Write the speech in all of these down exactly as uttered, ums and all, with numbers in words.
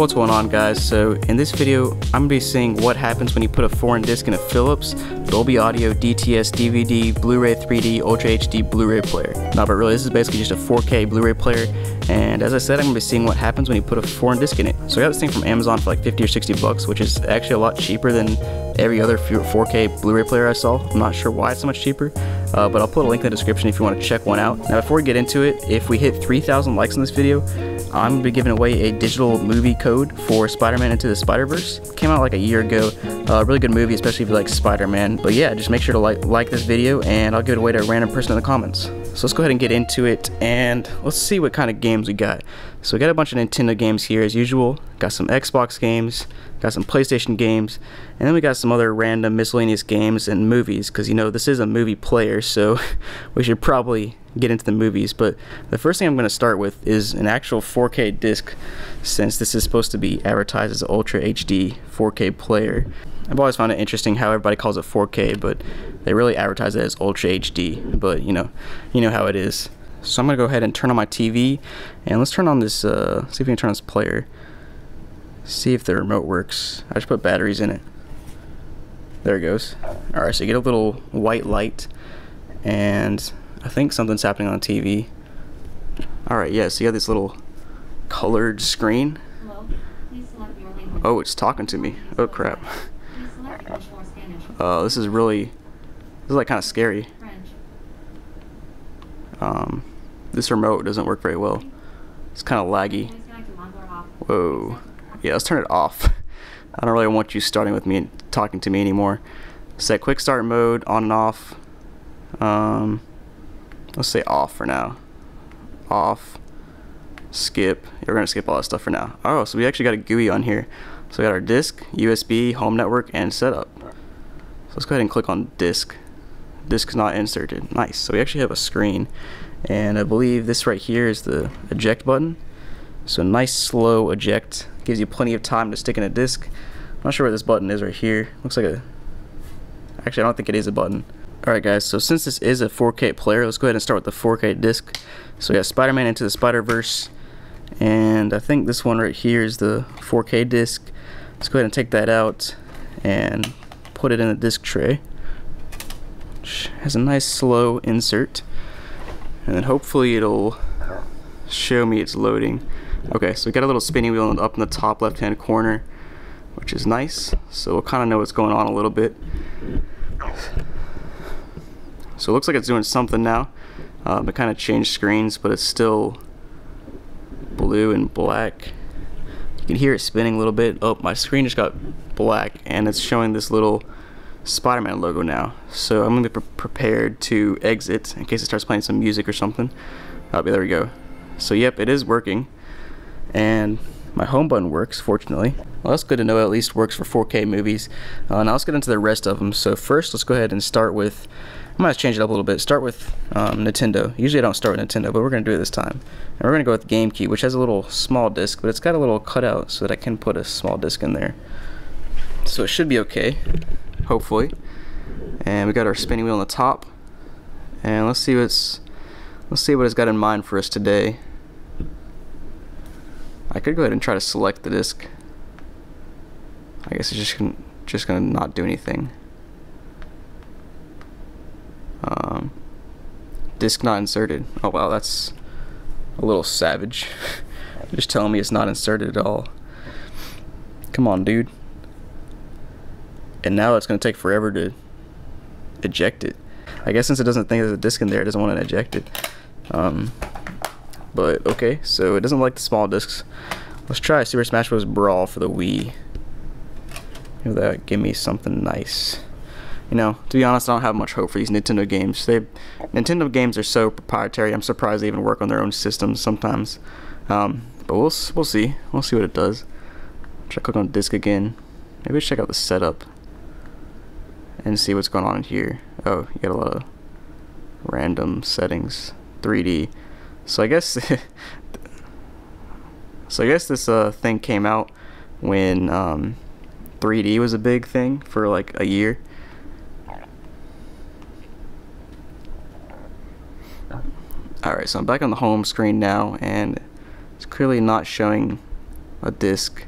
What's going on, guys? So in this video I'm gonna be seeing what happens when you put a foreign disc in a Philips, Dolby Audio, D T S, D V D, Blu-ray three D, Ultra H D Blu-ray player. Nah, but really this is basically just a four K Blu-ray player, and as I said, I'm gonna be seeing what happens when you put a foreign disc in it. So I got this thing from Amazon for like fifty or sixty bucks, which is actually a lot cheaper than every other four K Blu-ray player I saw. I'm not sure why it's so much cheaper, uh, but I'll put a link in the description if you want to check one out. Now before we get into it, if we hit three thousand likes in this video, I'm going to be giving away a digital movie code for Spider-Man Into the Spider-Verse. Came out like a year ago. Uh, really good movie, especially if you like Spider-Man. But yeah, just make sure to like, like this video, and I'll give it away to a random person in the comments. So let's go ahead and get into it, and let's see what kind of games we got. So we got a bunch of Nintendo games here as usual. Got some Xbox games, got some PlayStation games, and then we got some other random miscellaneous games and movies, because you know, this is a movie player, so we should probably get into the movies. But the first thing I'm going to start with is an actual four K disc, since this is supposed to be advertised as an Ultra H D four K player. I've always found it interesting how everybody calls it four K, but they really advertise it as Ultra H D, but you know you know how it is. So I'm going to go ahead and turn on my T V, and let's turn on this, uh, see if we can turn on this player, see if the remote works. I just put batteries in it. There it goes. Alright, so you get a little white light, and I think something's happening on the T V. Alright, yeah, so you got this little colored screen. Oh, it's talking to me. Oh, crap. Uh, this is really, this is like kind of scary. Um, this remote doesn't work very well. It's kind of laggy. Whoa. Yeah, let's turn it off. I don't really want you starting with me and talking to me anymore. Set quick start mode, on and off. Um, let's say off for now. Off. Skip. Yeah, we're going to skip all that stuff for now. Oh, so we actually got a G U I on here. So we got our disk, U S B, home network, and setup. So let's go ahead and click on disk. Disk is not inserted. Nice. So we actually have a screen. And I believe this right here is the eject button. So nice slow eject. Gives you plenty of time to stick in a disc. I'm not sure where this button is right here. Looks like a... Actually, I don't think it is a button. Alright guys, so since this is a four K player, let's go ahead and start with the four K disc. So we got Spider-Man Into the Spider-Verse. And I think this one right here is the four K disc. Let's go ahead and take that out and put it in the disc tray. Which has a nice slow insert. And then hopefully it'll show me it's loading. Okay, so we got a little spinning wheel up in the top left hand corner, which is nice, so we'll kind of know what's going on a little bit. So it looks like it's doing something now. Um, it kind of changed screens, but it's still blue and black. You can hear it spinning a little bit. Oh, my screen just got black, and it's showing this little Spider-Man logo now. So I'm going to be pre prepared to exit in case it starts playing some music or something. Oh, there we go. So yep, it is working. And my home button works, fortunately. Well, that's good to know it at least works for four K movies. Uh, now let's get into the rest of them. So first, let's go ahead and start with, I'm going to change it up a little bit. Start with um, Nintendo. Usually I don't start with Nintendo, but we're going to do it this time. And we're going to go with GameCube, which has a little small disc, but it's got a little cutout so that I can put a small disc in there. So it should be okay, hopefully. And we got our spinning wheel on the top. And let's see what's, let's see what it's got in mind for us today. I could go ahead and try to select the disc. I guess it's just gonna, just gonna not do anything. Um, disc not inserted. Oh wow, that's a little savage. Just telling me it's not inserted at all. Come on, dude. And now it's gonna take forever to eject it. I guess since it doesn't think there's a disc in there, it doesn't want to eject it. Um, But okay, so it doesn't like the small discs. Let's try Super Smash Bros. Brawl for the Wii. Maybe that would give me something nice. You know, to be honest, I don't have much hope for these Nintendo games. They, Nintendo games are so proprietary. I'm surprised they even work on their own systems sometimes. Um, but we'll we'll see. We'll see what it does. Try to click on disc again. Maybe let's check out the setup and see what's going on here. Oh, you got a lot of random settings. three D. So I guess, so I guess this uh, thing came out when um, three D was a big thing for like a year. All right, so I'm back on the home screen now, and it's clearly not showing a disc.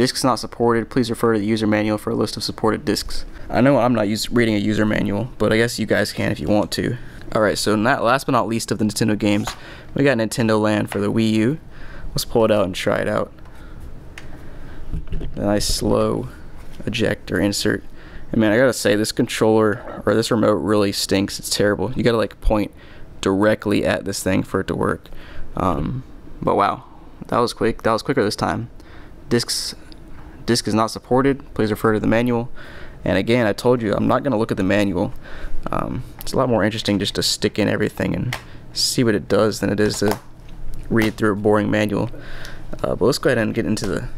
Discs not supported. Please refer to the user manual for a list of supported discs. I know I'm not use reading a user manual, but I guess you guys can if you want to. Alright, so not, last but not least of the Nintendo games, we got Nintendo Land for the Wii U. Let's pull it out and try it out. Then I slow eject or insert. And man, I gotta say, this controller, or this remote really stinks. It's terrible. You gotta like point directly at this thing for it to work. Um, but wow, that was quick. That was quicker this time. Discs, disc is not supported. Please refer to the manual. And again, I told you, I'm not gonna look at the manual. Um, it's a lot more interesting just to stick in everything and see what it does than it is to read through a boring manual. Uh, but let's go ahead and get into the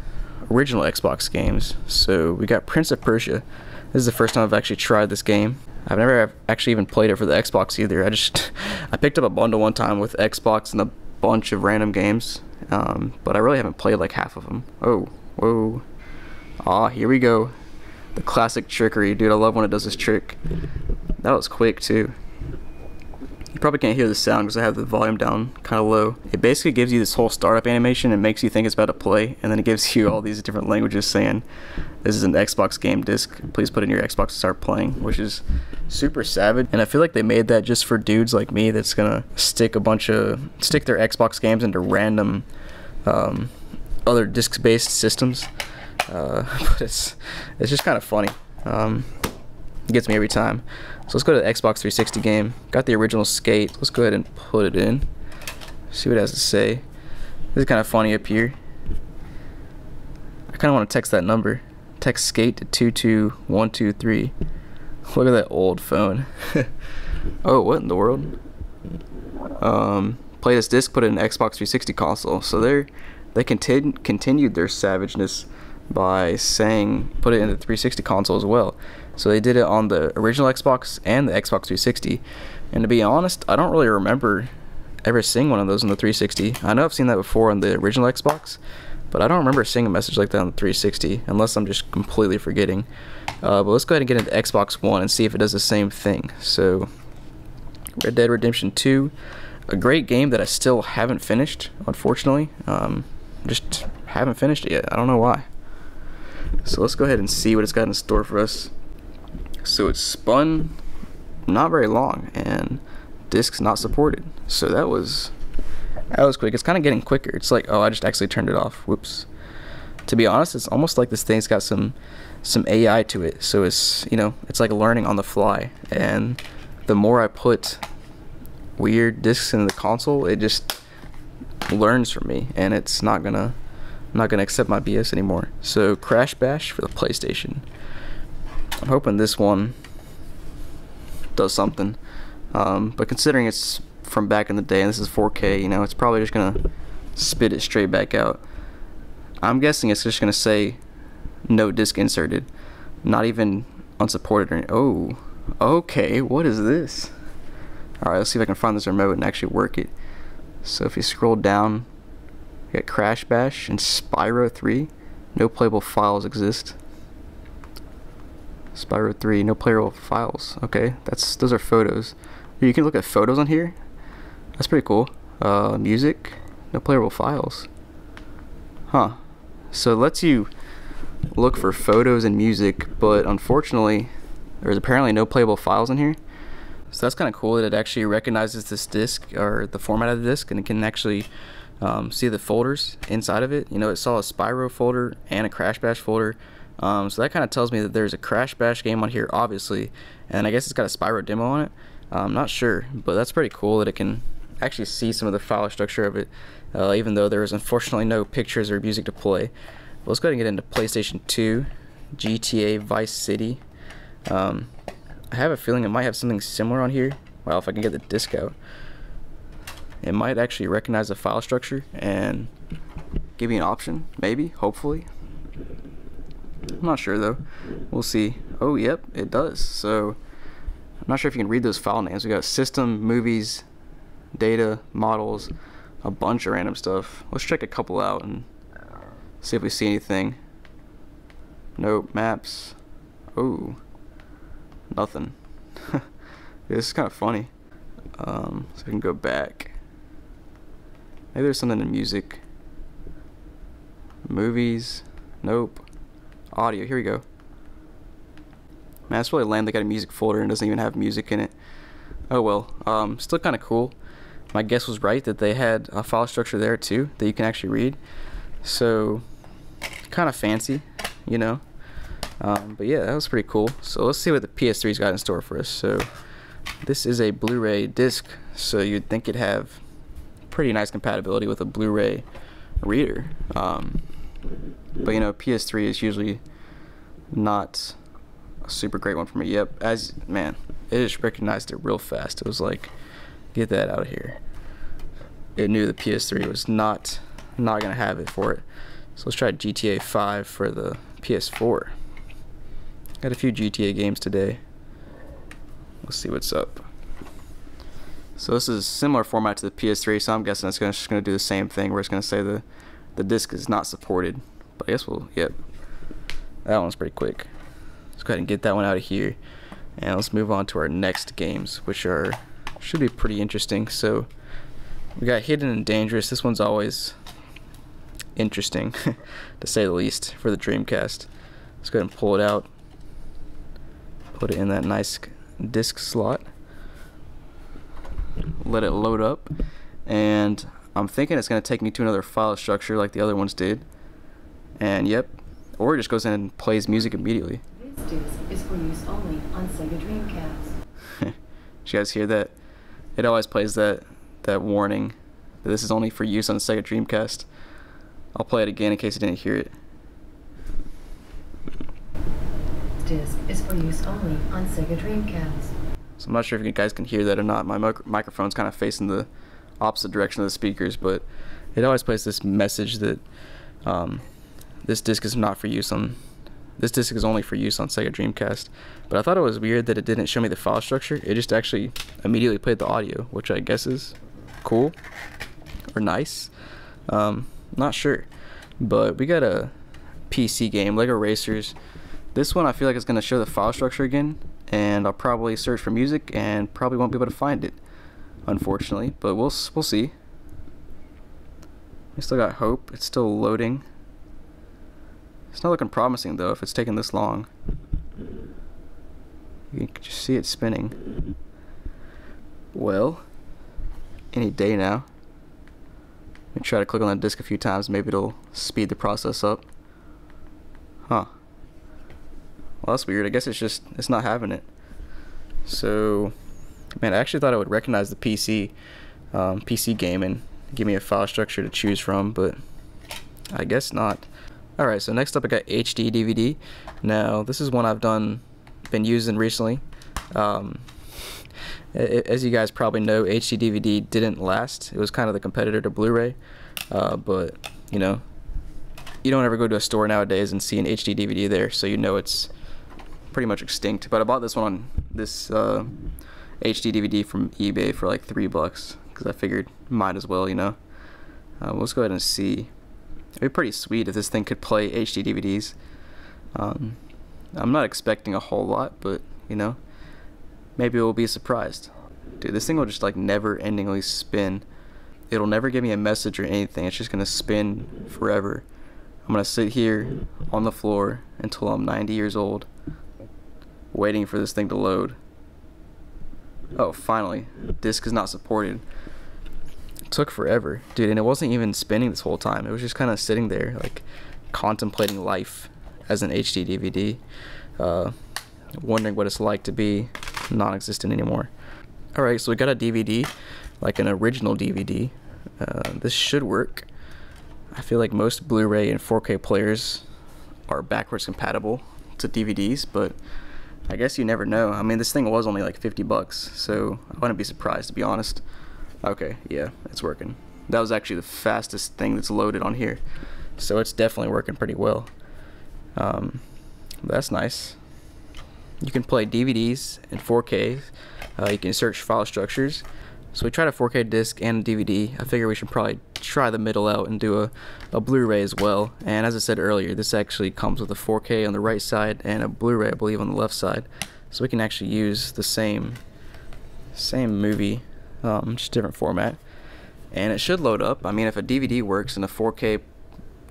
original Xbox games. So we got Prince of Persia. This is the first time I've actually tried this game. I've never actually even played it for the Xbox either. I just I picked up a bundle one time with Xbox and a bunch of random games, um, but I really haven't played like half of them. Oh, whoa, ah, here we go. The classic trickery, dude. I love when it does this trick. That was quick too. You probably can't hear the sound because I have the volume down kind of low. It basically gives you this whole startup animation and makes you think it's about to play, and then it gives you all these different languages saying, this is an Xbox game disc, please put in your Xbox to start playing, which is super savage. And I feel like they made that just for dudes like me that's gonna stick a bunch of, stick their Xbox games into random um, other disc-based systems. Uh, but it's, it's just kind of funny. Um, It gets me every time. So let's go to the Xbox three sixty game. Got the original Skate. Let's go ahead and put it in. See what it has to say. This is kind of funny up here. I kind of want to text that number. Text Skate to two two one two three. Look at that old phone. Oh, what in the world? Um, play this disc, put it in an Xbox three sixty console. So they're, they continu continued their savageness by saying put it in the three sixty console as well. So they did it on the original Xbox and the Xbox three sixty. And to be honest, I don't really remember ever seeing one of those on the three sixty. I know I've seen that before on the original Xbox, but I don't remember seeing a message like that on the three sixty, unless I'm just completely forgetting. Uh, but let's go ahead and get into Xbox One and see if it does the same thing. So Red Dead Redemption two, a great game that I still haven't finished, unfortunately. Um, just haven't finished it yet. I don't know why. So let's go ahead and see what it's got in store for us. So it's spun not very long, and discs not supported. So that was that was quick. It's kind of getting quicker. It's like, oh, I just actually turned it off. Whoops. To be honest, it's almost like this thing's got some some A I to it. So it's, you know, it's like learning on the fly. And the more I put weird discs into the console, it just learns from me, and it's not gonna I'm not gonna accept my B S anymore. So Crash Bash for the PlayStation. I'm hoping this one does something, um, but considering it's from back in the day and this is four K, you know, it's probably just gonna spit it straight back out. I'm guessing it's just gonna say no disc inserted, not even unsupported or anything. Oh, okay, what is this? Alright, let's see if I can find this remote and actually work it. So if you scroll down, you got Crash Bash and Spyro three, no playable files exist. Spyro three, no playable files. Okay, that's those are photos. You can look at photos on here. That's pretty cool. Uh, music, no playable files. Huh. So it lets you look for photos and music, but unfortunately, there's apparently no playable files in here. So that's kind of cool that it actually recognizes this disc or the format of the disc, and it can actually um, see the folders inside of it. You know, it saw a Spyro folder and a Crash Bash folder. Um, so that kind of tells me that there's a Crash Bash game on here, obviously, and I guess it's got a Spyro demo on it. I'm not sure, but that's pretty cool that it can actually see some of the file structure of it, uh, even though there was unfortunately no pictures or music to play. But let's go ahead and get into PlayStation two, G T A Vice City. Um, I have a feeling it might have something similar on here. Wow, if I can get the disc out. It might actually recognize the file structure and give me an option, maybe, hopefully. I'm not sure though. We'll see. Oh, yep, it does. So I'm not sure if you can read those file names. We got system, movies, data, models, a bunch of random stuff. Let's check a couple out and see if we see anything. Nope, maps. Oh, nothing. This is kind of funny. Um, so we can go back. Maybe there's something in music. Movies. Nope. Audio, here we go. Man, that's really lame. They got a music folder and doesn't even have music in it. Oh well. Um, still kind of cool. My guess was right that they had a file structure there too that you can actually read. So, kind of fancy, you know. Um, but yeah, that was pretty cool. So let's see what the P S three's got in store for us. So this is a Blu-ray disc, so you'd think it'd have pretty nice compatibility with a Blu-ray reader. Um, but you know, P S three is usually not a super great one for me. Yep, as man, it just recognized it real fast. It was like, get that out of here. It knew the P S three was not not gonna have it for it. So let's try G T A five for the P S four. Got a few G T A games today. Let's see what's up. So this is a similar format to the P S three, so I'm guessing it's gonna, just gonna do the same thing where it's gonna say the the disc is not supported. But I guess we'll, yep. That one's pretty quick. Let's go ahead and get that one out of here. And let's move on to our next games, which are should be pretty interesting. So we got Hidden and Dangerous. This one's always interesting to say the least for the Dreamcast. Let's go ahead and pull it out. Put it in that nice disc slot. Let it load up, and I'm thinking it's going to take me to another file structure like the other ones did, and yep, or it just goes in and plays music immediately. This disc is for use only on Sega Dreamcast. Did you guys hear that? It always plays that that warning that this is only for use on Sega Dreamcast. I'll play it again in case you didn't hear it. Disc is for use only on Sega Dreamcast. So I'm not sure if you guys can hear that or not. My mic microphone's kind of facing the opposite direction of the speakers, but it always plays this message that um, this disc is not for use on. This disc is only for use on Sega Dreamcast. But I thought it was weird that it didn't show me the file structure. It just actually immediately played the audio, which I guess is cool or nice. Um, not sure. But we got a P C game, Lego Racers. This one I feel like it's going to show the file structure again, and I'll probably search for music and probably won't be able to find it, unfortunately. But we'll we'll see. We still got hope. It's still loading. It's not looking promising though if it's taking this long. You can just see it spinning. Well, any day now. Let me try to click on that disc a few times, maybe it'll speed the process up. Huh. Well, that's weird. I guess it's just it's not having it. So man, I actually thought I would recognize the P C um, P C game and give me a file structure to choose from, but I guess not. Alright, so next up I got H D D V D. Now this is one I've done, been using recently. Um, as you guys probably know, H D D V D didn't last. It was kind of the competitor to Blu-ray, uh, but you know, you don't ever go to a store nowadays and see an H D D V D there, so you know it's pretty much extinct. But I bought this one on this uh, H D D V D from eBay for like three bucks because I figured might as well, you know. Uh, let's go ahead and see. It'd be pretty sweet if this thing could play H D D V Ds. Um, I'm not expecting a whole lot, but you know, maybe we'll be surprised. Dude, this thing will just like never-endingly spin. It'll never give me a message or anything. It's just gonna spin forever. I'm gonna sit here on the floor until I'm ninety years old, waiting for this thing to load. Oh, finally, disc is not supported. Took forever, dude, and it wasn't even spinning this whole time. It was just kind of sitting there like contemplating life as an H D D V D, uh, wondering what it's like to be non-existent anymore. Alright, so we got a D V D, like an original D V D. Uh, this should work. I feel like most Blu-ray and four K players are backwards compatible to D V Ds, but I guess you never know. I mean, this thing was only like fifty bucks, so I wouldn't be surprised, to be honest. Okay, yeah, it's working. That was actually the fastest thing that's loaded on here, so it's definitely working pretty well. Um, that's nice. You can play D V Ds in four K. Uh, you can search file structures. So we tried a four K disc and a D V D. I figure we should probably try the middle out and do a, a Blu-ray as well. And as I said earlier, this actually comes with a four K on the right side and a Blu-ray, I believe, on the left side. So we can actually use the same same movie. Um, just different format, and it should load up. I mean, if a D V D works and a four K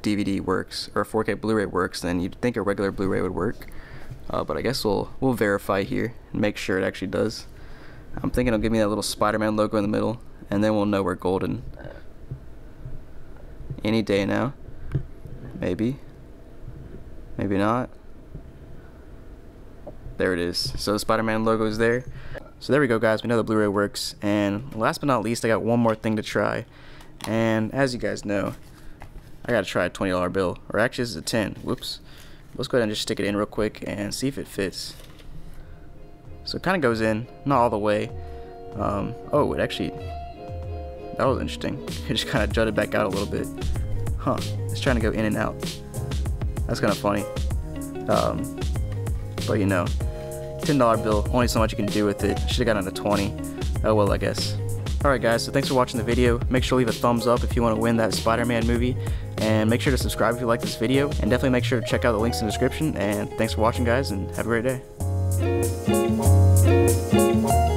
D V D works, or four K Blu-ray works, then you'd think a regular Blu-ray would work. Uh, but I guess we'll we'll verify here and make sure it actually does. I'm thinking it'll give me that little Spider-Man logo in the middle, and then we'll know we're golden. Any day now. Maybe. Maybe not. There it is. So the Spider-Man logo is there. So there we go, guys. We know the Blu-ray works. And last but not least, I got one more thing to try. And as you guys know, I gotta try a twenty dollar bill. Or actually, this is a ten. Whoops. Let's go ahead and just stick it in real quick and see if it fits. So it kind of goes in, not all the way. Um, oh, it actually, that was interesting. It just kind of jutted back out a little bit. Huh, it's trying to go in and out. That's kind of funny. Um, but you know, ten dollar bill, only so much you can do with it. Should have gotten a twenty. Oh well, I guess. Alright guys, so thanks for watching the video. Make sure to leave a thumbs up if you want to win that Spider-Man movie. And make sure to subscribe if you like this video. And definitely make sure to check out the links in the description. And thanks for watching, guys, and have a great day.